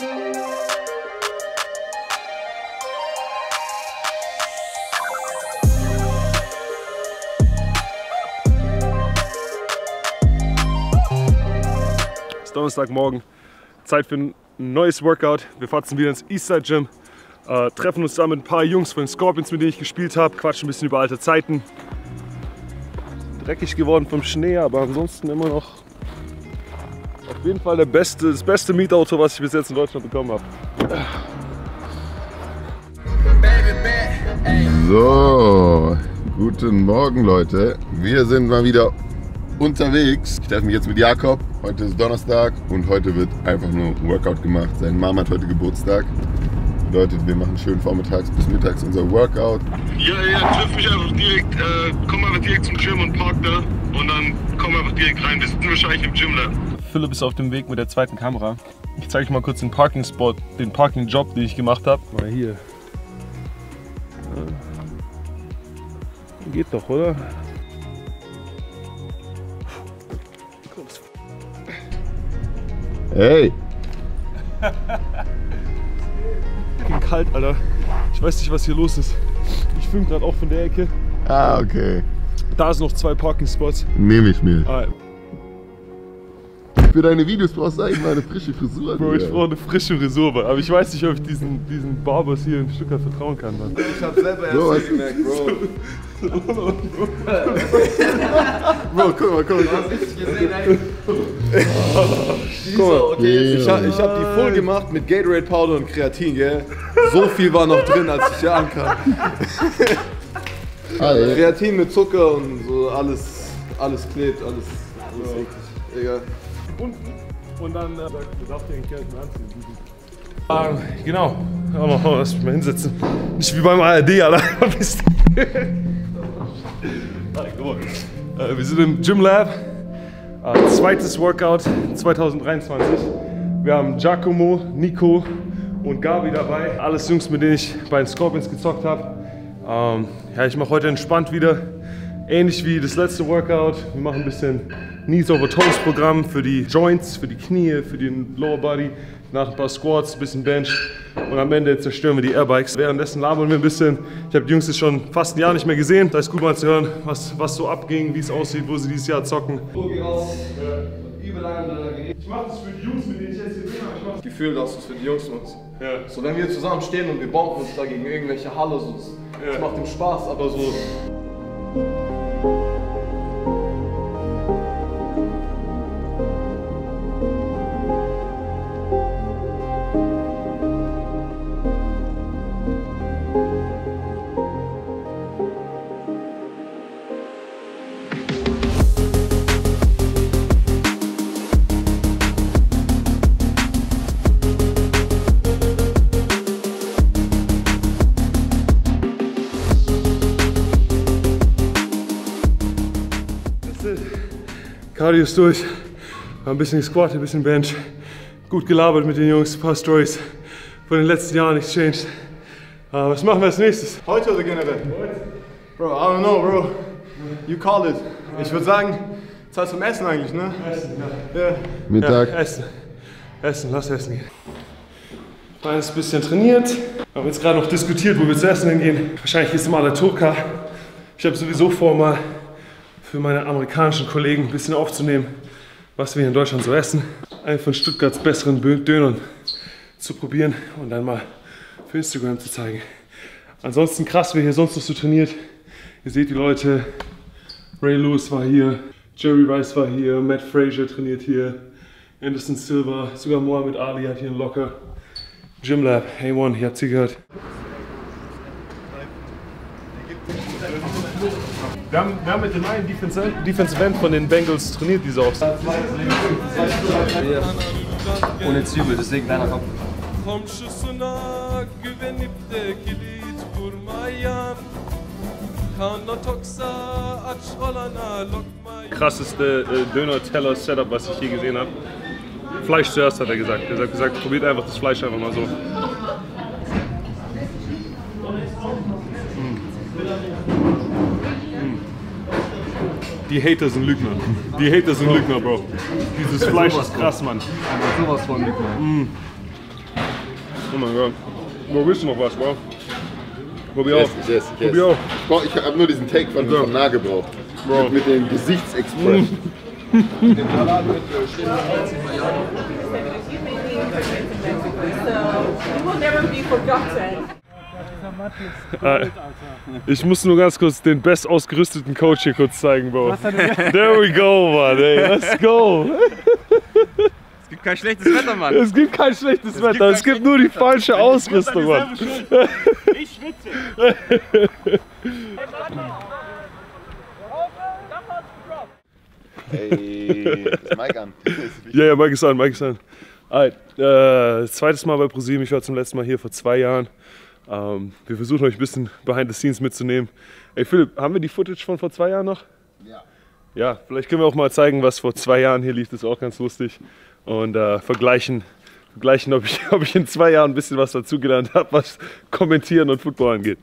Es ist Donnerstagmorgen, Zeit für ein neues Workout. Wir fahren wieder ins Eastside Gym, treffen uns da mit ein paar Jungs von den Scorpions, mit denen ich gespielt habe, quatschen ein bisschen über alte Zeiten. Dreckig geworden vom Schnee, aber ansonsten immer noch auf jeden Fall das beste Mietauto, was ich bis jetzt in Deutschland bekommen habe. So, guten Morgen Leute, wir sind mal wieder unterwegs. Ich treffe mich jetzt mit Jakob. Heute ist Donnerstag und heute wird einfach nur ein Workout gemacht. Seine Mama hat heute Geburtstag. Bedeutet, wir machen schön vormittags bis mittags unser Workout. Ja, triff mich einfach direkt. Komm einfach direkt zum Gym und park da. Und dann komm einfach direkt rein. Wir sind wahrscheinlich im Gym Lab. Philipp ist auf dem Weg mit der zweiten Kamera. Ich zeige euch mal kurz den Parking-Spot, den Parking-Job, den ich gemacht habe. Mal hier. Ja. Geht doch, oder? Hey! Ging kalt, Alter. Ich weiß nicht, was hier los ist. Ich filme gerade auch von der Ecke. Ah, okay. Da sind noch zwei Parking-Spots. Nehme ich mir. Ah. Für deine Videos brauchst du eigentlich mal eine frische Frisur. Bro, ich brauche eine frische Frisur, Mann. Aber ich weiß nicht, ob ich diesen Barbers hier ein Stück weit vertrauen kann, Mann. Ich hab's selber erst gemerkt, Bro. Bro, guck mal. Du hast richtig gesehen, ey. Okay. Ich hab die voll gemacht mit Gatorade Powder und Kreatin, gell? So viel war noch drin, als ich hier ankam. Kreatin mit Zucker und so, alles klebt, alles eklig. Egal. Und dann sagt, du darfst dir den Kerl anziehen. Genau. Aber lass mich mal hinsetzen. Nicht wie beim ARD, Alter. Wir sind im Gym Lab. Zweites Workout 2023. Wir haben Giacomo, Nico und Gabi dabei. Alles Jungs, mit denen ich bei den Scorpions gezockt habe. Ja, ich mache heute entspannt wieder. Ähnlich wie das letzte Workout. Wir machen ein bisschen Knees-over-toes Programm für die Joints, für die Knie, für den Lower Body. Nach ein paar Squats, ein bisschen Bench und am Ende zerstören wir die Airbikes. Währenddessen labern wir ein bisschen. Ich habe die Jungs jetzt schon fast ein Jahr nicht mehr gesehen. Da ist gut mal zu hören, was so abging, wie es aussieht, wo sie dieses Jahr zocken. Ich mache das für die Jungs, mit denen ich jetzt hier bin, aber ich mache das Gefühl, dass du es für die Jungs machst. Ja. So, wenn wir zusammen stehen und wir bomben uns da gegen irgendwelche Halle, so, das macht dem Spaß, aber so... Cardio ist durch, ein bisschen gesquattet, ein bisschen Bench, gut gelabert mit den Jungs, ein paar Storys von den letzten Jahren, nichts changed. Was machen wir als nächstes? Heute oder generell? Heute. Bro, I don't know, bro. You call it. Ich würde sagen, Zeit zum Essen eigentlich, ne? Essen, ja. Yeah. Mittag. Ja, Essen, lass essen gehen. Feines bisschen trainiert. Wir haben jetzt gerade noch diskutiert, wo wir zu essen hingehen. Wahrscheinlich ist es mal der Turka. Ich habe sowieso vor, mal für meine amerikanischen Kollegen ein bisschen aufzunehmen, was wir hier in Deutschland so essen. Einen von Stuttgarts besseren Dönern zu probieren und dann mal für Instagram zu zeigen. Ansonsten krass, wer hier sonst noch so trainiert. Ihr seht die Leute, Ray Lewis war hier, Jerry Rice war hier, Matt Fraser trainiert hier, Anderson Silva, sogar Mohamed Ali hat hier einen Locker. Gym Lab, A1, ihr habt sie gehört. Wir haben mit dem einen Defensive End von den Bengals trainiert, diese Offseason. Und jetzt übel, deswegen kleiner Kopf. Krasseste Döner-Teller-Setup, was ich je gesehen habe. Fleisch zuerst, hat er gesagt. Er hat gesagt, probiert einfach das Fleisch einfach mal so. Die Hater sind Lügner. Die Hater sind Lügner, Bro. Dieses Fleisch ist krass, Mann. Sowas von Lügner. Oh mein Gott. Wo willst du noch was, wow? Probier auf. Yes, yes, yes. Probier auf. Ich habe nur diesen Take von ja. Nah gebraucht. Wow. Mit dem Gesichtsexpress. Mit dem Salat mit Ich muss nur ganz kurz den bestausgerüsteten Coach hier kurz zeigen, Bro. There we go, Mann, ey. Let's go. Es gibt kein schlechtes Wetter, Mann. Es gibt kein schlechtes Wetter. Es gibt nur die falsche Ausrüstung, Mann. Ich schwitze. Hey, das Mike an. Ja, ja, Mike ist an, Mike ist an. Alright, zweites Mal bei ProSieben. Ich war zum letzten Mal hier vor 2 Jahren. Wir versuchen euch ein bisschen behind the scenes mitzunehmen. Ey Philipp, haben wir die Footage von vor 2 Jahren noch? Ja. Ja, vielleicht können wir auch mal zeigen, was vor 2 Jahren hier lief. Das ist auch ganz lustig. Und vergleichen ob ich in 2 Jahren ein bisschen was dazugelernt habe, was Kommentieren und Football angeht.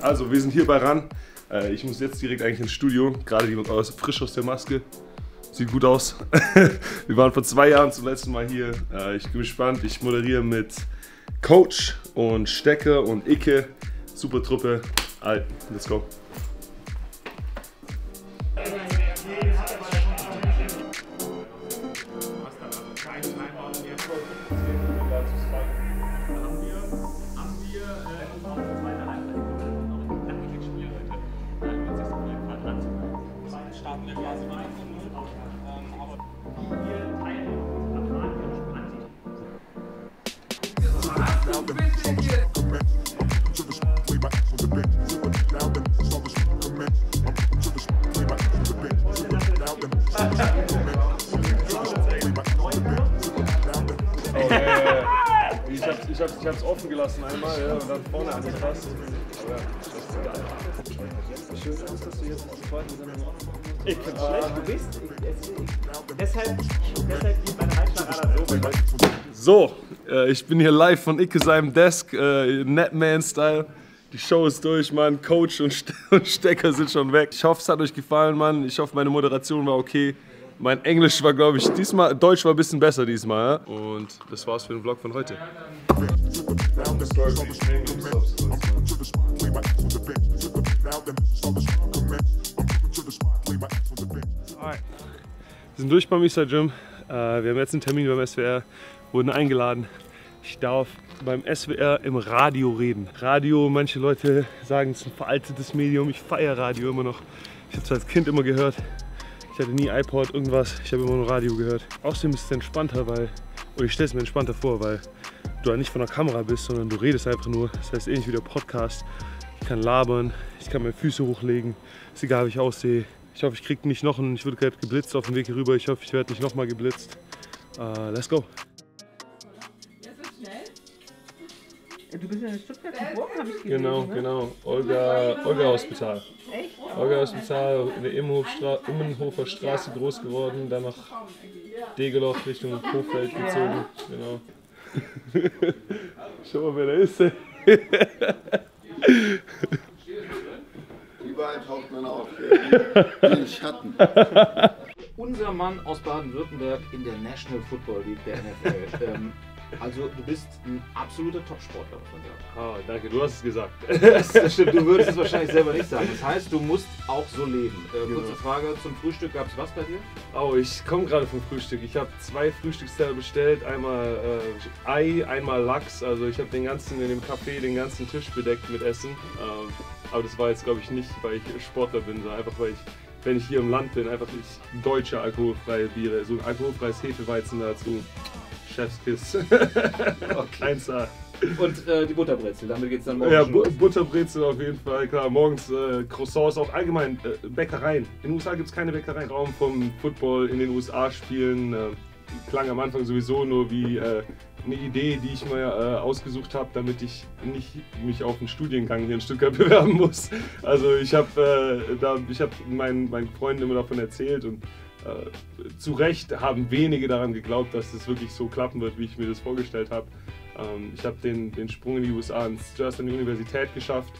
Also, wir sind hier bei RAN. Ich muss jetzt direkt eigentlich ins Studio. Gerade die frisch aus der Maske. Sieht gut aus. Wir waren vor 2 Jahren zum letzten Mal hier. Ich bin gespannt. Ich moderiere mit Coach und Stecke und Icke. Super Truppe. Alright, let's go. Ich hab's offen gelassen einmal, ja, und dann vorne angepasst. Aber ja, das ist geil. Schön ist, dass du jetzt die zweite Sendung aufmachst. Ich bin schlecht, du bist. Deshalb geht meine Reitschlag so. So, ich bin hier live von Icke seinem Desk, Netman-Style. Die Show ist durch, Mann. Coach und Stecker sind schon weg. Ich hoffe, es hat euch gefallen, Mann. Ich hoffe, meine Moderation war okay. Mein Englisch war, glaube ich, diesmal, Deutsch war ein bisschen besser diesmal. Ja? Und das war's für den Vlog von heute. Alright. Wir sind durch beim Eastside Gym. Wir haben jetzt einen Termin beim SWR, wurden eingeladen. Ich darf beim SWR im Radio reden. Radio, manche Leute sagen, es ist ein veraltetes Medium. Ich feiere Radio immer noch. Ich habe es als Kind immer gehört. Ich hatte nie iPod, irgendwas, ich habe immer nur Radio gehört. Außerdem ist es entspannter, weil, oder ich stelle es mir entspannter vor, weil du halt nicht von der Kamera bist, sondern du redest einfach nur. Das heißt ähnlich wie der Podcast. Ich kann labern, ich kann meine Füße hochlegen, ist egal wie ich aussehe. Ich hoffe, ich kriege nicht noch einen, ich wurde gerade geblitzt auf dem Weg hier rüber, ich hoffe, ich werde nicht nochmal geblitzt. Let's go. Du bist ja in Stuttgart geboren, habe ich gesehen. Genau, ne? Genau. Olga-Hospital. Echt? Olga-Hospital, in der Immenhofer Straße groß geworden, dann nach Degelauf Richtung Hochfeld gezogen. Genau. Schau mal, wer da ist. Überall taucht man auf. Den Schatten. Unser Mann aus Baden-Württemberg in der National Football League, der NFL. Also du bist ein absoluter Top-Sportler, muss man sagen. Oh, danke, du hast es gesagt. Das stimmt, du würdest es wahrscheinlich selber nicht sagen. Das heißt, du musst auch so leben. Kurze Frage, zum Frühstück gab es was bei dir? Oh, ich komme gerade vom Frühstück. Ich habe 2 Frühstücksteller bestellt. Einmal Ei, einmal Lachs. Also ich habe in dem Café den ganzen Tisch bedeckt mit Essen. Aber das war jetzt, glaube ich, nicht, weil ich Sportler bin, sondern einfach, weil ich, wenn ich hier im Land bin, einfach deutsche alkoholfreie Biere, so ein alkoholfreies Hefeweizen dazu. Chefskiss. Okay. 1A. Und die Butterbrezel, damit geht's dann morgen. Ja, Butterbrezel auf jeden Fall, klar. Morgens Croissants, auch allgemein Bäckereien. In den USA gibt es keine Bäckereien. Raum vom Football in den USA spielen klang am Anfang sowieso nur wie eine Idee, die ich mir ausgesucht habe, damit ich nicht mich auf einen Studiengang hier in Stuttgart bewerben muss. Also ich habe hab meinen Freunden immer davon erzählt und zu Recht haben wenige daran geglaubt, dass es wirklich so klappen wird, wie ich mir das vorgestellt habe. Ich habe den Sprung in die USA zuerst an die Universität geschafft.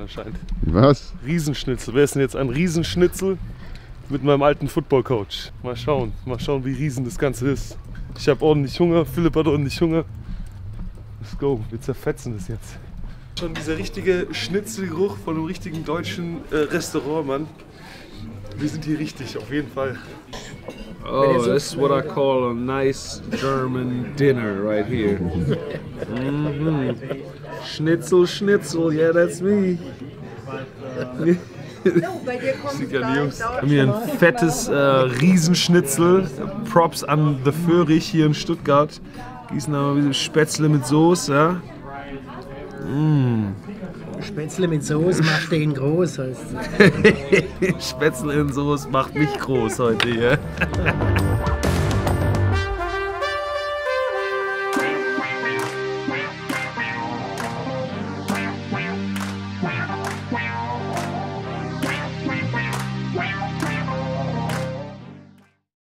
Anscheinend. Was? Riesenschnitzel. Wer ist denn jetzt ein Riesenschnitzel mit meinem alten Football-Coach? Mal schauen, wie riesen das Ganze ist. Ich habe ordentlich Hunger, Philipp hat ordentlich Hunger. Let's go, wir zerfetzen das jetzt. Schon dieser richtige Schnitzelgeruch von einem richtigen deutschen Restaurant, Mann. Wir sind hier richtig, auf jeden Fall. Oh, that's what I call a nice German dinner right here. Mm-hmm. Schnitzel, Schnitzel, yeah, that's me. Wir haben hier ein fettes Riesenschnitzel. Props an The Föhrig hier in Stuttgart. Gießen da mal ein bisschen Spätzle mit Soße. Ja? Mm. Spätzle mit Soße macht den groß, heißt es. Spätzle in Soße macht mich groß heute hier.